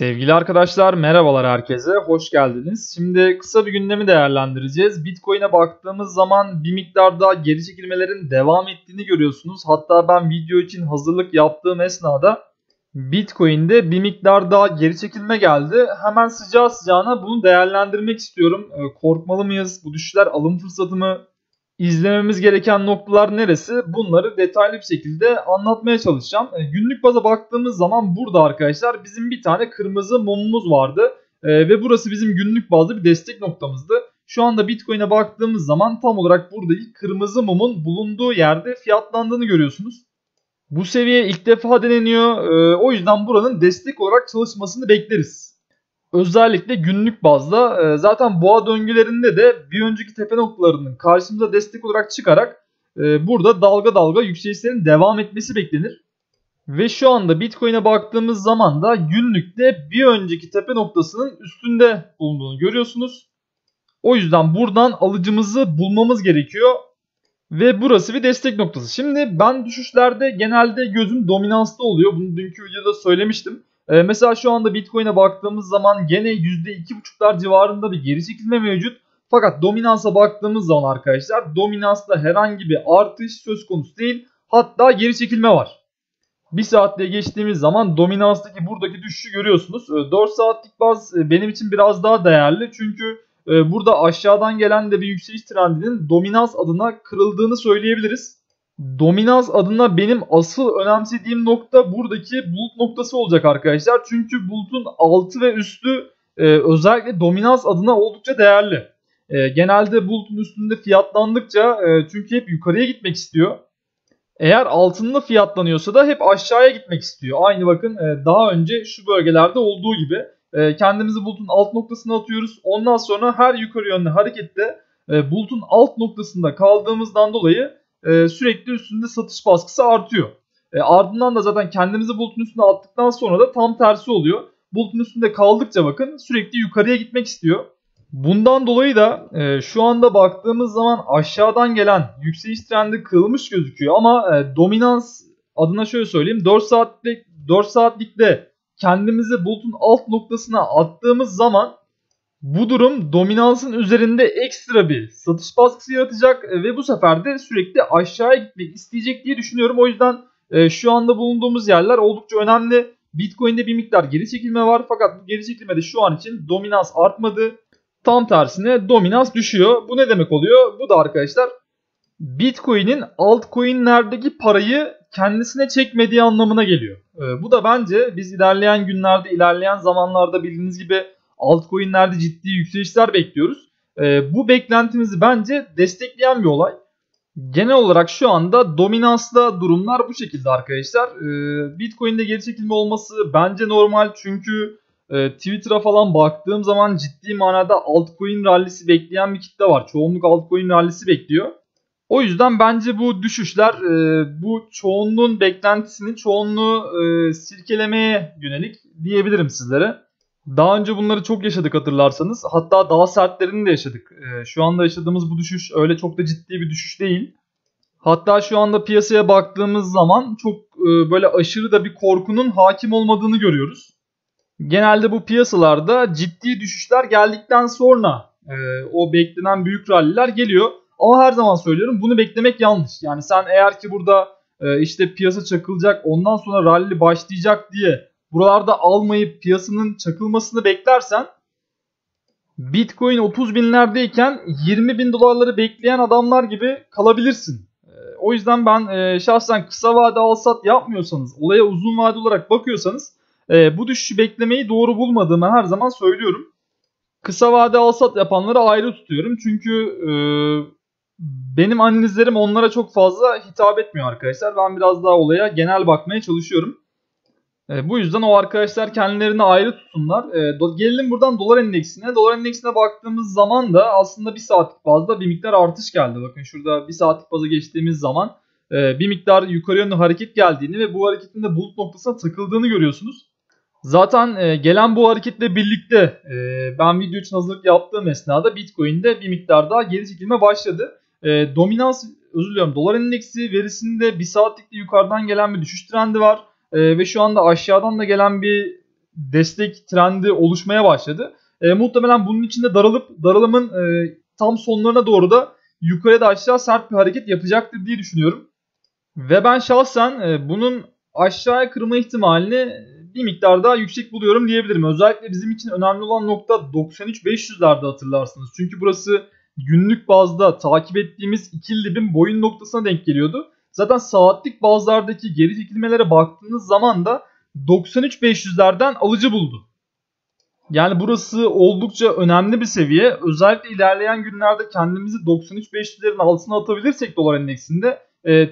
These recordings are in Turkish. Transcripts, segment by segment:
Sevgili arkadaşlar, merhabalar herkese, hoş geldiniz. Şimdi kısa bir gündemi değerlendireceğiz. Bitcoin'e baktığımız zaman bir miktar daha geri çekilmelerin devam ettiğini görüyorsunuz. Hatta ben video için hazırlık yaptığım esnada Bitcoin'de bir miktar daha geri çekilme geldi. Hemen sıcağı sıcağına bunu değerlendirmek istiyorum. Korkmalı mıyız? Bu düşüşler alım fırsatı mı? İzlememiz gereken noktalar neresi? Bunları detaylı bir şekilde anlatmaya çalışacağım. Günlük baza baktığımız zaman burada arkadaşlar bizim bir tane kırmızı mumumuz vardı. Ve burası bizim günlük bazlı bir destek noktamızdı. Şu anda Bitcoin'e baktığımız zaman tam olarak burada ilk kırmızı mumun bulunduğu yerde fiyatlandığını görüyorsunuz. Bu seviye ilk defa deneniyor. O yüzden buranın destek olarak çalışmasını bekleriz. Özellikle günlük bazda zaten boğa döngülerinde de bir önceki tepe noktalarının karşımıza destek olarak çıkarak burada dalga dalga yükselişlerin devam etmesi beklenir. Ve şu anda Bitcoin'e baktığımız zaman da günlükte bir önceki tepe noktasının üstünde bulunduğunu görüyorsunuz. O yüzden buradan alıcımızı bulmamız gerekiyor. Ve burası bir destek noktası. Şimdi ben düşüşlerde genelde gözüm dominanslı oluyor. Bunu dünkü videoda söylemiştim. Mesela şu anda Bitcoin'e baktığımız zaman gene %2,5'lar civarında bir geri çekilme mevcut. Fakat dominansa baktığımız zaman arkadaşlar dominansta herhangi bir artış söz konusu değil. Hatta geri çekilme var. 1 saatte geçtiğimiz zaman dominanstaki buradaki düşüşü görüyorsunuz. 4 saatlik baz benim için biraz daha değerli. Çünkü burada aşağıdan gelen de bir yükseliş trendinin dominans adına kırıldığını söyleyebiliriz. Dominans adına benim asıl önemsediğim nokta buradaki bulut noktası olacak arkadaşlar. Çünkü bulutun altı ve üstü özellikle dominans adına oldukça değerli. Genelde bulutun üstünde fiyatlandıkça çünkü hep yukarıya gitmek istiyor. Eğer altında fiyatlanıyorsa da hep aşağıya gitmek istiyor. Aynı bakın daha önce şu bölgelerde olduğu gibi kendimizi bulutun alt noktasına atıyoruz. Ondan sonra her yukarı yönlü harekette bulutun alt noktasında kaldığımızdan dolayı sürekli üstünde satış baskısı artıyor. Ardından da zaten kendimizi bulutun üstüne attıktan sonra da tam tersi oluyor. Bulutun üstünde kaldıkça bakın sürekli yukarıya gitmek istiyor. Bundan dolayı da şu anda baktığımız zaman aşağıdan gelen yükseliş trendi kırılmış gözüküyor. Ama dominans adına şöyle söyleyeyim. 4 saatlikte kendimizi bulutun alt noktasına attığımız zaman bu durum dominansın üzerinde ekstra bir satış baskısı yaratacak ve bu sefer de sürekli aşağıya gitmek isteyecek diye düşünüyorum. O yüzden şu anda bulunduğumuz yerler oldukça önemli. Bitcoin'de bir miktar geri çekilme var fakat bu geri çekilmede şu an için dominans artmadı. Tam tersine dominans düşüyor. Bu ne demek oluyor? Bu da arkadaşlar Bitcoin'in altcoin'lerdeki parayı kendisine çekmediği anlamına geliyor. Bu da bence biz ilerleyen günlerde, ilerleyen zamanlarda bildiğiniz gibi altcoin'lerde ciddi yükselişler bekliyoruz. Bu beklentimizi bence destekleyen bir olay. Genel olarak şu anda dominansla durumlar bu şekilde arkadaşlar. Bitcoin'de geri çekilme olması bence normal. Çünkü Twitter'a falan baktığım zaman ciddi manada altcoin rallisi bekleyen bir kitle var. Çoğunluk altcoin rallisi bekliyor. O yüzden bence bu düşüşler bu çoğunluğun beklentisini, çoğunluğu sirkelemeye yönelik diyebilirim sizlere. Daha önce bunları çok yaşadık hatırlarsanız. Hatta daha sertlerini de yaşadık. Şu anda yaşadığımız bu düşüş öyle çok da ciddi bir düşüş değil. Hatta şu anda piyasaya baktığımız zaman çok böyle aşırı da bir korkunun hakim olmadığını görüyoruz. Genelde bu piyasalarda ciddi düşüşler geldikten sonra o beklenen büyük ralliler geliyor. Ama her zaman söylüyorum, bunu beklemek yanlış. Yani sen eğer ki burada işte piyasa çakılacak, ondan sonra ralli başlayacak diye buralarda almayıp piyasanın çakılmasını beklersen Bitcoin 30 binlerdeyken 20 bin dolarları bekleyen adamlar gibi kalabilirsin. O yüzden ben şahsen kısa vade alsat yapmıyorsanız, olaya uzun vade olarak bakıyorsanız bu düşüşü beklemeyi doğru bulmadığımı her zaman söylüyorum. Kısa vade alsat yapanları ayrı tutuyorum. Çünkü benim analizlerim onlara çok fazla hitap etmiyor arkadaşlar. Ben biraz daha olaya genel bakmaya çalışıyorum. Bu yüzden o arkadaşlar kendilerini ayrı tutsunlar. Gelelim buradan dolar endeksine. Dolar endeksine baktığımız zaman da aslında 1 saatlik bazda bir miktar artış geldi. Bakın şurada 1 saatlik baza geçtiğimiz zaman bir miktar yukarı yönlü hareket geldiğini ve bu hareketin de bulut noktasına takıldığını görüyorsunuz. Zaten gelen bu hareketle birlikte ben video için hazırlık yaptığım esnada Bitcoin'de bir miktar daha geri çekilme başladı. Dolar endeksi verisinde 1 saatlikte yukarıdan gelen bir düşüş trendi var. Ve şu anda aşağıdan da gelen bir destek trendi oluşmaya başladı. Muhtemelen bunun içinde daralımın tam sonlarına doğru da yukarıda aşağı sert bir hareket yapacaktır diye düşünüyorum. Ve ben şahsen bunun aşağıya kırma ihtimalini bir miktar daha yüksek buluyorum diyebilirim. Özellikle bizim için önemli olan nokta 93.500'lerde hatırlarsınız. Çünkü burası günlük bazda takip ettiğimiz ikili dibin boyun noktasına denk geliyordu. Zaten saatlik bazlardaki geri çekilmelere baktığınız zaman da 93.500'lerden alıcı buldu. Yani burası oldukça önemli bir seviye. Özellikle ilerleyen günlerde kendimizi 93.500'lerin altına atabilirsek dolar endeksinde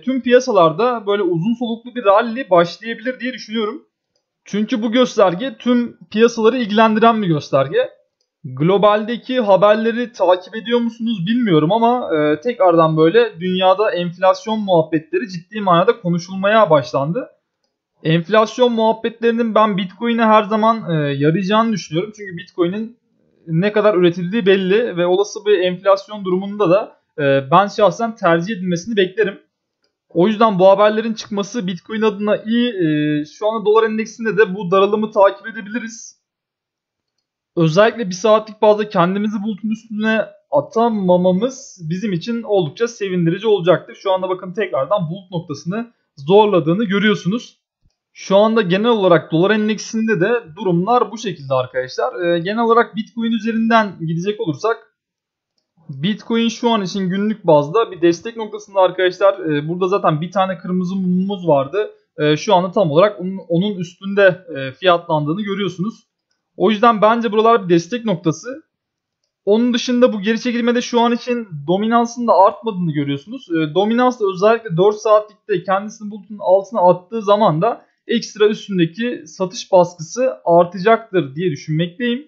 tüm piyasalarda böyle uzun soluklu bir rally başlayabilir diye düşünüyorum. Çünkü bu gösterge tüm piyasaları ilgilendiren bir gösterge. Globaldeki haberleri takip ediyor musunuz bilmiyorum ama tekrardan böyle dünyada enflasyon muhabbetleri ciddi manada konuşulmaya başlandı. Enflasyon muhabbetlerinin ben Bitcoin'e her zaman yarayacağını düşünüyorum. Çünkü Bitcoin'in ne kadar üretildiği belli ve olası bir enflasyon durumunda da ben şahsen tercih edilmesini beklerim. O yüzden bu haberlerin çıkması Bitcoin adına iyi. Şu anda dolar endeksinde de bu daralımı takip edebiliriz. Özellikle bir saatlik bazda kendimizi bulutun üstüne atamamamız bizim için oldukça sevindirici olacaktır. Şu anda bakın tekrardan bulut noktasını zorladığını görüyorsunuz. Şu anda genel olarak dolar endeksinde de durumlar bu şekilde arkadaşlar. Genel olarak Bitcoin üzerinden gidecek olursak. Bitcoin şu an için günlük bazda bir destek noktasında arkadaşlar. Burada zaten bir tane kırmızı mumumuz vardı. Şu anda tam olarak onun üstünde fiyatlandığını görüyorsunuz. O yüzden bence buralar bir destek noktası. Onun dışında bu geri çekilmede şu an için dominansın da artmadığını görüyorsunuz. Dominans da özellikle 4 saatlikte kendisini bulutun altına attığı zaman da ekstra üstündeki satış baskısı artacaktır diye düşünmekteyim.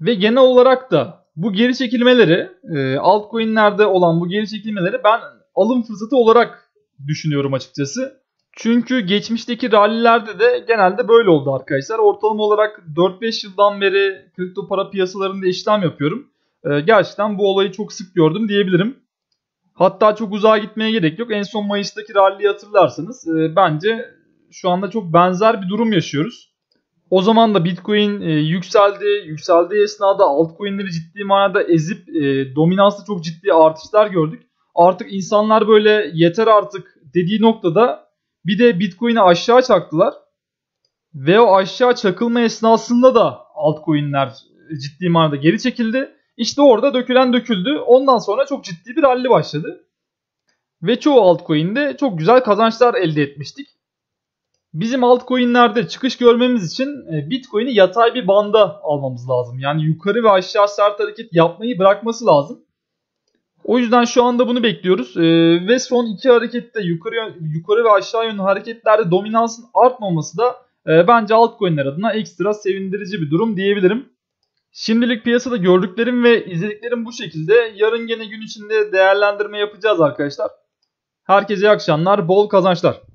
Ve genel olarak da bu geri çekilmeleri, altcoin'lerde olan bu geri çekilmeleri ben alım fırsatı olarak düşünüyorum açıkçası. Çünkü geçmişteki rallilerde de genelde böyle oldu arkadaşlar. Ortalama olarak 4-5 yıldan beri kripto para piyasalarında işlem yapıyorum. Gerçekten bu olayı çok sık gördüm diyebilirim. Hatta çok uzağa gitmeye gerek yok. En son Mayıs'taki ralliyi hatırlarsanız bence şu anda çok benzer bir durum yaşıyoruz. O zaman da Bitcoin yükseldi. Yükseldiği esnada altcoin'leri ciddi manada ezip dominansta çok ciddi artışlar gördük. Artık insanlar böyle yeter artık dediği noktada bir de Bitcoin'i aşağı çaktılar. Ve o aşağı çakılma esnasında da altcoin'ler ciddi manada geri çekildi. İşte orada dökülen döküldü. Ondan sonra çok ciddi bir rally başladı. Ve çoğu altcoin'de çok güzel kazançlar elde etmiştik. Bizim altcoin'lerde çıkış görmemiz için Bitcoin'i yatay bir banda almamız lazım. Yani yukarı ve aşağı sert hareket yapmayı bırakması lazım. O yüzden şu anda bunu bekliyoruz. Ve son iki harekette yukarı ve aşağı yönlü hareketlerde dominansın artmaması da bence altcoin'ler adına ekstra sevindirici bir durum diyebilirim. Şimdilik piyasada gördüklerim ve izlediklerim bu şekilde. Yarın gene gün içinde değerlendirme yapacağız arkadaşlar. Herkese iyi akşamlar, bol kazançlar.